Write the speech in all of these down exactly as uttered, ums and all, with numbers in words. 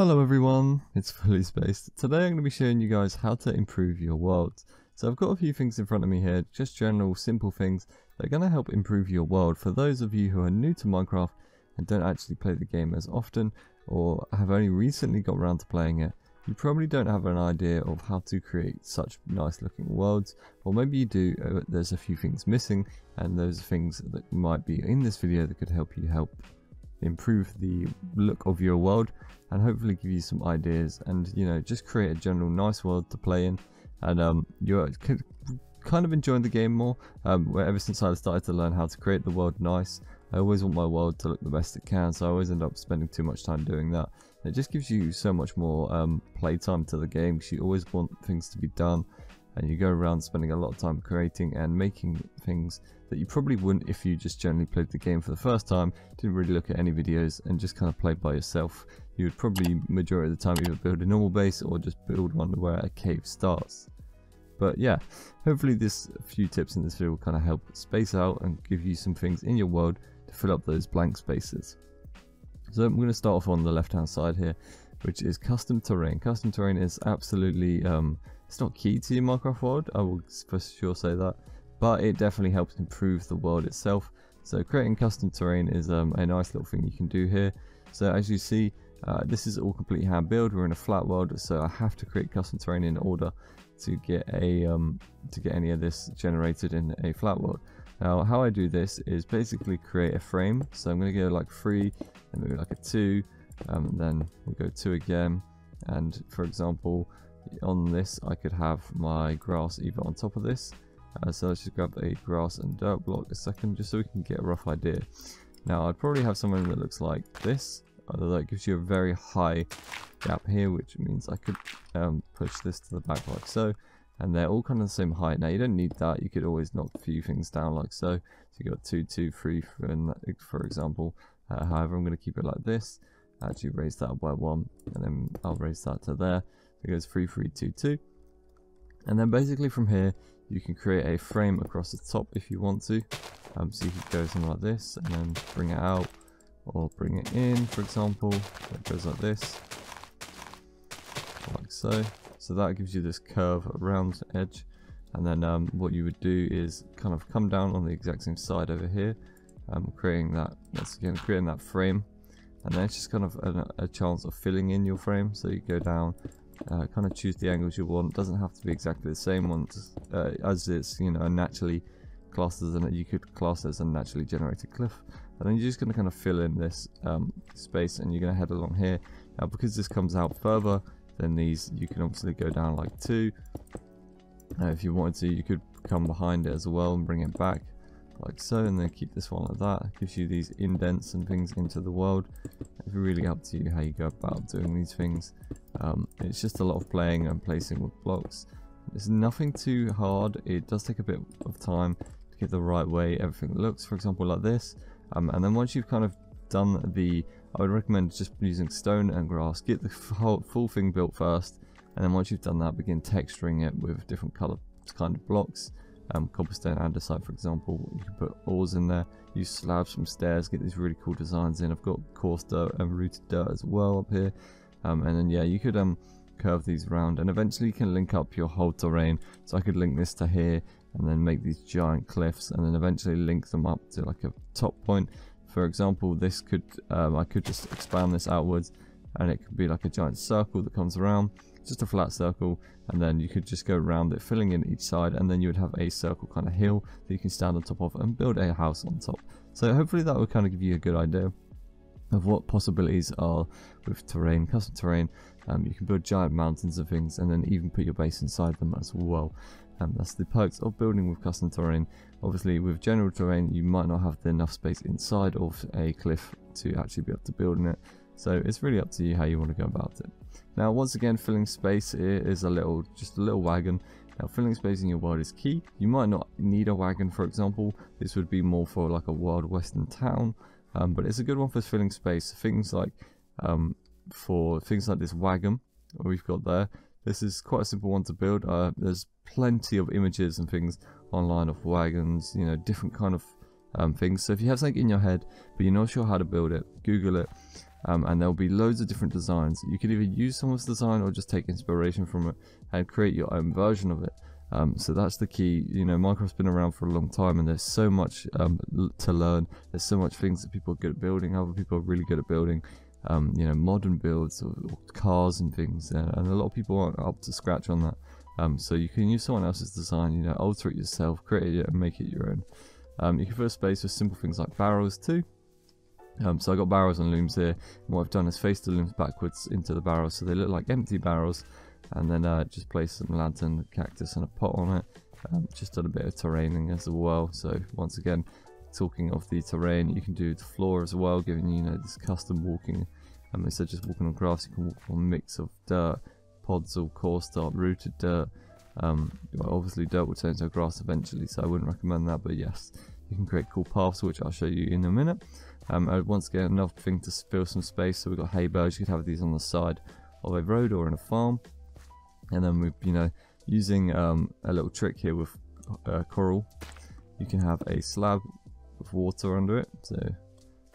Hello everyone, it's Fully Spaced. Today I'm going to be showing you guys how to improve your worlds. So I've got a few things in front of me here, just general simple things that are going to help improve your world for those of you who are new to Minecraft and don't actually play the game as often or have only recently got around to playing it. You probably don't have an idea of how to create such nice looking worlds, or maybe you do but there's a few things missing, and those are things that might be in this video that could help you help improve the look of your world and hopefully give you some ideas and, you know, just create a general nice world to play in. And um you're kind of enjoying the game more. Um where ever since I started to learn how to create the world nice, I always want my world to look the best it can, so I always end up spending too much time doing that. It just gives you so much more um playtime to the game because you always want things to be done, and you go around spending a lot of time creating and making things that you probably wouldn't if you just generally played the game for the first time, didn't really look at any videos and just kind of played by yourself. You would probably majority of the time either build a normal base or just build one where a cave starts. But yeah, hopefully this few tips in this video will kind of help space out and give you some things in your world to fill up those blank spaces. So I'm going to start off on the left hand side here, which is custom terrain. Custom terrain is absolutely um, it's not key to your Minecraft world, I will for sure say that, but it definitely helps improve the world itself. So creating custom terrain is um, a nice little thing you can do here. So as you see, uh, this is all completely hand built. We're in a flat world, so I have to create custom terrain in order to get a um, to get any of this generated in a flat world. Now how I do this is basically create a frame. So I'm going to go like three, then maybe like a two, um, then we'll go two again, and for example, on this I could have my grass either on top of this, uh, so let's just grab a grass and dirt block a second just so we can get a rough idea. Now I'd probably have something that looks like this, although that gives you a very high gap here, which means I could um, push this to the back like so, and they're all kind of the same height. Now you don't need that, you could always knock a few things down like so, so you got two, two, three, and for example, uh, however I'm going to keep it like this, actually raise that up by one, and then I'll raise that to there. It goes three, three, two, two, and then basically from here you can create a frame across the top if you want to. Um, so you could go something like this and then bring it out or bring it in, for example. It goes like this, like so. So that gives you this curve around the edge, and then um, what you would do is kind of come down on the exact same side over here, um, creating that once again, creating that frame, and then it's just kind of a, a chance of filling in your frame. So you go down. Uh, kind of choose the angles you want. Doesn't have to be exactly the same ones uh, as it's, you know, naturally classed as, and you could class as a naturally generated cliff. And then you're just going to kind of fill in this um, space, and you're going to head along here. Now, because this comes out further than these, you can obviously go down like two. Uh, if you wanted to, you could come behind it as well and bring it back like so, and then keep this one like that. It gives you these indents and things into the world. It's really up to you how you go about doing these things. Um, it's just a lot of playing and placing with blocks. It's nothing too hard. It does take a bit of time to get the right way everything looks, for example like this. Um, and then once you've kind of done the, I would recommend just using stone and grass. Get the whole, full thing built first, and then once you've done that, begin texturing it with different color kind of blocks. Um, cobblestone, andesite, for example. You can put ores in there, use slabs from stairs, get these really cool designs in. I've got coarse dirt and rooted dirt as well up here, um, and then yeah, you could um, curve these around, and eventually you can link up your whole terrain. So I could link this to here and then make these giant cliffs, and then eventually link them up to like a top point, for example. This could um, I could just expand this outwards, and it could be like a giant circle that comes around, just a flat circle, and then you could just go around it, filling in each side, and then you would have a circle kind of hill that you can stand on top of and build a house on top. So hopefully that will kind of give you a good idea of what possibilities are with terrain, custom terrain. Um, you can build giant mountains and things, and then even put your base inside them as well. And that's the perks of building with custom terrain. Obviously with general terrain you might not have enough space inside of a cliff to actually be able to build in it. So it's really up to you how you want to go about it. Now once again, filling space is a little, just a little wagon. Now filling space in your world is key. You might not need a wagon, for example. This would be more for like a wild western town, um, but it's a good one for filling space. Things like, um, for things like this wagon we've got there. This is quite a simple one to build. Uh, there's plenty of images and things online of wagons, you know, different kind of um, things. So if you have something in your head but you're not sure how to build it, Google it. Um, and there'll be loads of different designs. You could either use someone's design or just take inspiration from it and create your own version of it. Um, so that's the key. You know, Minecraft's been around for a long time, and there's so much um, to learn. There's so much things that people are good at building, other people are really good at building. Um, you know, modern builds or, or cars and things, and, and a lot of people aren't up to scratch on that. Um, so you can use someone else's design, you know, alter it yourself, create it, and make it your own. Um, you can fill space with simple things like barrels too. Um, so I got barrels and looms here, and what I've done is face the looms backwards into the barrels so they look like empty barrels, and then uh, just place some lantern, cactus and a pot on it. Um, just done a bit of terraining as well, so once again, talking of the terrain, you can do the floor as well, giving you, you know, this custom walking. Um, instead of just walking on grass, you can walk on a mix of dirt, pods or coarse dirt, rooted dirt. Um, well, obviously dirt will turn into grass eventually, so I wouldn't recommend that, but yes, you can create cool paths, which I'll show you in a minute. Um, and once again, another thing to fill some space, so we've got hay bales. You could have these on the side of a road or in a farm. And then we've, you know, using um, a little trick here with uh, coral, you can have a slab with water under it. So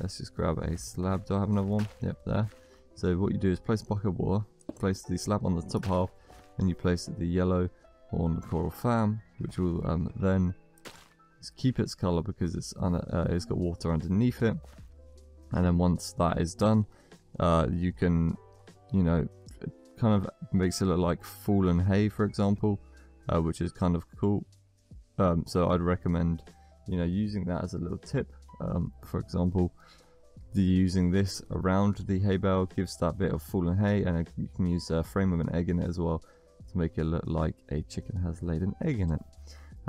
let's just grab a slab. Do I have another one? Yep, there. So what you do is place a bucket of water, place the slab on the top half, and you place the yellow on the coral farm, which will um, then keep its color because it's uh, it's got water underneath it. And then once that is done, uh, you can, you know, it kind of makes it look like fallen hay, for example, uh, which is kind of cool. Um, so I'd recommend, you know, using that as a little tip. Um, for example, the using this around the hay bale gives that bit of fallen hay, and you can use a frame of an egg in it as well to make it look like a chicken has laid an egg in it.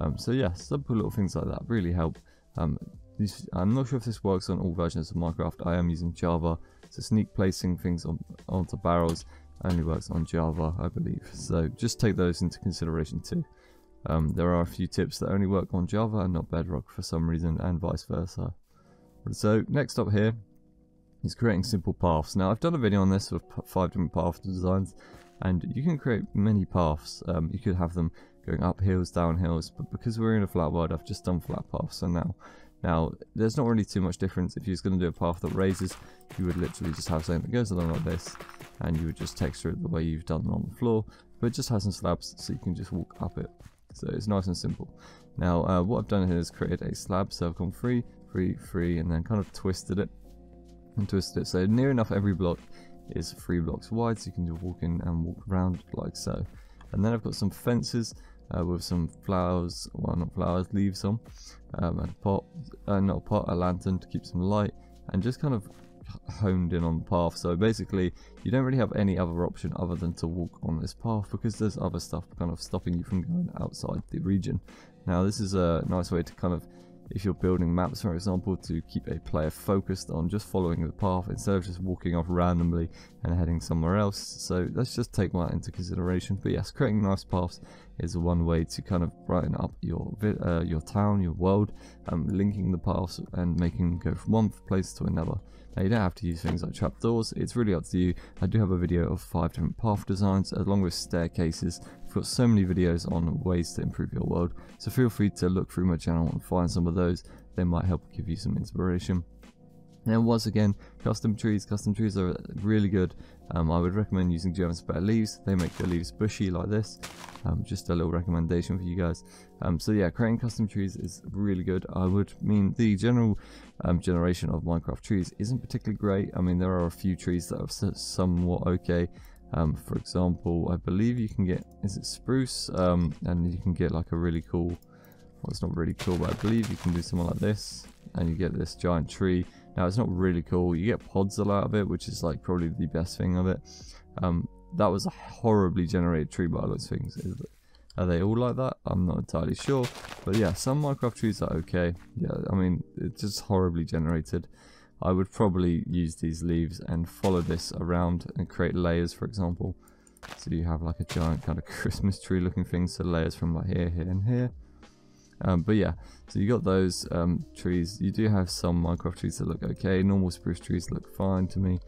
Um, so yeah, simple little things like that really help. Um, these, I'm not sure if this works on all versions of Minecraft. I am using Java, so sneak placing things on, onto barrels only works on Java, I believe. So just take those into consideration too. Um, there are a few tips that only work on Java and not Bedrock for some reason, and vice versa. So next up here is creating simple paths. Now I've done a video on this with five different path designs, and you can create many paths. Um, you could have them going up hills, down hills, but because we're in a flat world, I've just done flat paths. So now, now there's not really too much difference. If you're just going to do a path that raises, you would literally just have something that goes along like this, and you would just texture it the way you've done on the floor, but it just has some slabs, so you can just walk up it. So it's nice and simple. Now, uh, what I've done here is created a slab, so I've gone three, three, three, and then kind of twisted it and twisted it. So near enough every block is three blocks wide, so you can just walk in and walk around like so. And then I've got some fences uh, with some flowers, well not flowers, leaves on, um, and a pot, uh, not a pot, a lantern to keep some light, and just kind of honed in on the path. So basically you don't really have any other option other than to walk on this path because there's other stuff kind of stopping you from going outside the region. Now this is a nice way to kind of, if you're building maps for example, to keep a player focused on just following the path instead of just walking off randomly and heading somewhere else. So let's just take that into consideration. But yes, creating nice paths is one way to kind of brighten up your uh, your town, your world, um, linking the paths and making them go from one place to another. Now you don't have to use things like trapdoors, it's really up to you. I do have a video of five different path designs along with staircases. I've got so many videos on ways to improve your world, so feel free to look through my channel and find some of those. They might help give you some inspiration. And once again, custom trees. Custom trees are really good. Um, I would recommend using German spare leaves. They make the leaves bushy like this. Um, just a little recommendation for you guys. Um, so yeah, creating custom trees is really good. I would mean the general um, generation of Minecraft trees isn't particularly great. I mean, there are a few trees that are somewhat okay. Um, for example, I believe you can get, is it spruce? Um, and you can get like a really cool, well, it's not really cool, but I believe you can do something like this, and you get this giant tree. Now it's not really cool, you get pods all out of it, which is like probably the best thing of it. Um, that was a horribly generated tree by those things. Is it, are they all like that? I'm not entirely sure, but yeah, some Minecraft trees are okay. Yeah, I mean, it's just horribly generated. I would probably use these leaves and follow this around and create layers, for example. So you have like a giant kind of Christmas tree looking thing, so layers from like here, here and here. Um, but yeah, so you got those um, trees. You do have some Minecraft trees that look okay. Normal spruce trees look fine to me.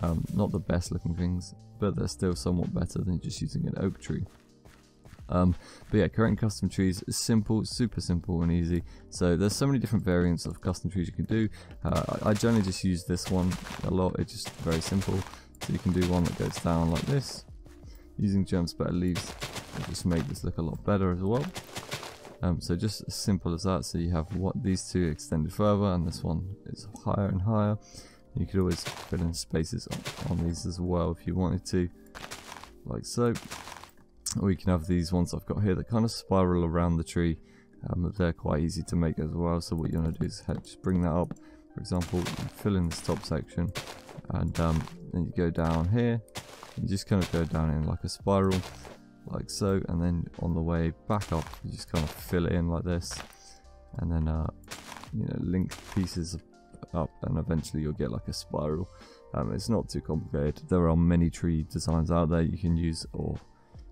Um, not the best looking things, but they're still somewhat better than just using an oak tree. Um, but yeah, creating custom trees is simple, super simple and easy. So there's so many different variants of custom trees you can do. Uh, I, I generally just use this one a lot. It's just very simple. So you can do one that goes down like this, using German spare leaves. It'll just make this look a lot better as well. Um, so just as simple as that. So you have what these two extended further, and this one is higher and higher. You could always fill in spaces on, on these as well if you wanted to, like so. Or you can have these ones I've got here that kind of spiral around the tree. Um, they're quite easy to make as well. So what you want to do is just bring that up. For example, you fill in this top section, and um, then you go down here. You just kind of go down in like a spiral, like so, and then on the way back up, you just kind of fill it in like this, and then uh, you know, link pieces up, and eventually you'll get like a spiral. Um, it's not too complicated. There are many tree designs out there you can use, or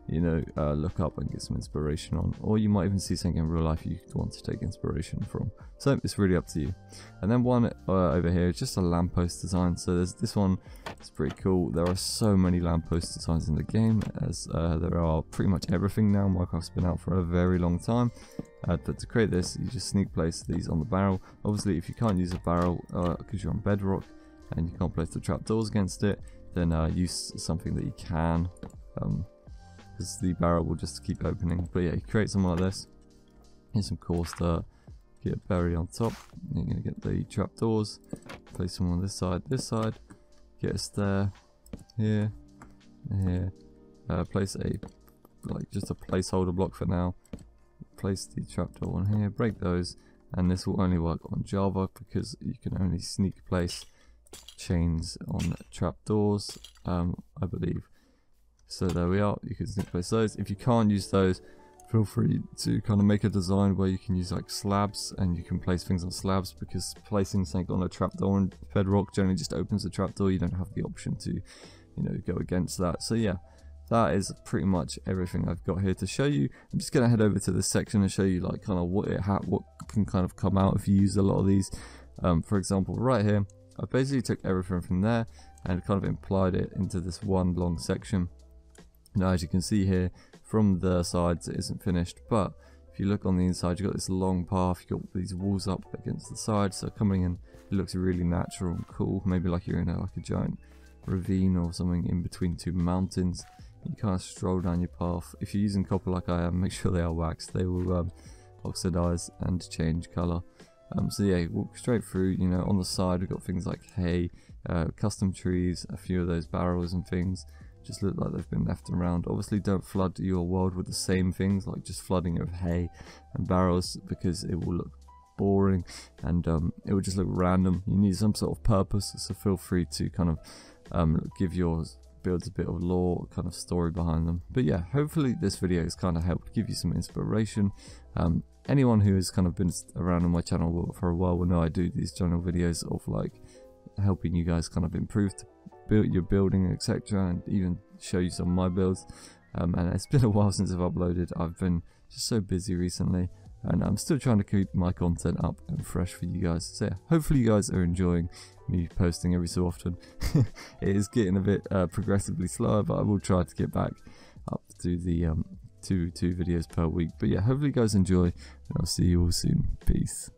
you know, uh, look up and get some inspiration on, or you might even see something in real life you want to take inspiration from. So it's really up to you. And then one uh, over here is just a lamppost design. So there's this one, it's pretty cool. There are so many lamppost designs in the game, as uh, there are pretty much everything now. Minecraft's been out for a very long time, uh, but to create this, you just sneak place these on the barrel. Obviously, if you can't use a barrel because uh, you're on bedrock and you can't place the trapdoors against it, then uh, use something that you can. Um, because the barrel will just keep opening. But yeah, you create something like this. Here's some coarse dirt, get a berry on top, you're going to get the trapdoors, place them on this side, this side, get a stair here, and here, uh, place a, like just a placeholder block for now, place the trapdoor on here, break those, and this will only work on Java because you can only sneak place chains on trapdoors, um, I believe. So there we are, you can sneak place those. If you can't use those, feel free to kind of make a design where you can use like slabs, and you can place things on slabs, because placing something on a trapdoor in bedrock generally just opens the trapdoor. You don't have the option to, you know, go against that. So yeah, that is pretty much everything I've got here to show you. I'm just going to head over to this section and show you like kind of what it ha what can kind of come out if you use a lot of these. Um, for example, right here, I basically took everything from there and kind of implied it into this one long section. Now, as you can see here, from the sides it isn't finished, but if you look on the inside, you've got this long path, you've got these walls up against the side, so coming in, it looks really natural and cool, maybe like you're in a, like a giant ravine or something in between two mountains. You kind of stroll down your path. If you're using copper like I am, make sure they are waxed, they will um, oxidize and change color. Um, so yeah, walk straight through, you know, on the side we've got things like hay, uh, custom trees, a few of those barrels and things. Just look like they've been left around. Obviously don't flood your world with the same things, like just flooding it with hay and barrels, because it will look boring and um, it will just look random. You need some sort of purpose, so feel free to kind of um, give your builds a bit of lore, kind of story behind them. But yeah, hopefully this video has kind of helped give you some inspiration. Um, anyone who has kind of been around on my channel for a while will know I do these channel videos of like helping you guys kind of improve to build your building, etc., and even show you some of my builds. Um, and it's been a while since I've uploaded. I've been just so busy recently, and I'm still trying to keep my content up and fresh for you guys. So yeah, hopefully you guys are enjoying me posting every so often. It is getting a bit uh, progressively slower, but I will try to get back up to the um, two two videos per week. But yeah, hopefully you guys enjoy, and I'll see you all soon. Peace.